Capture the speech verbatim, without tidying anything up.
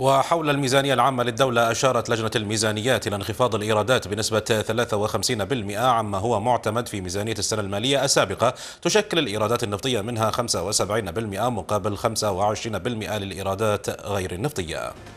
وحول الميزانية العامة للدولة، أشارت لجنة الميزانيات إلى انخفاض الإيرادات بنسبة ثلاثة وخمسين بالمئة عما هو معتمد في ميزانية السنة المالية السابقة. تشكل الإيرادات النفطية منها خمسة وسبعين بالمئة مقابل خمسة وعشرين بالمئة للإيرادات غير النفطية.